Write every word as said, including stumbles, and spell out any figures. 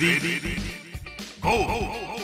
Ready? Go!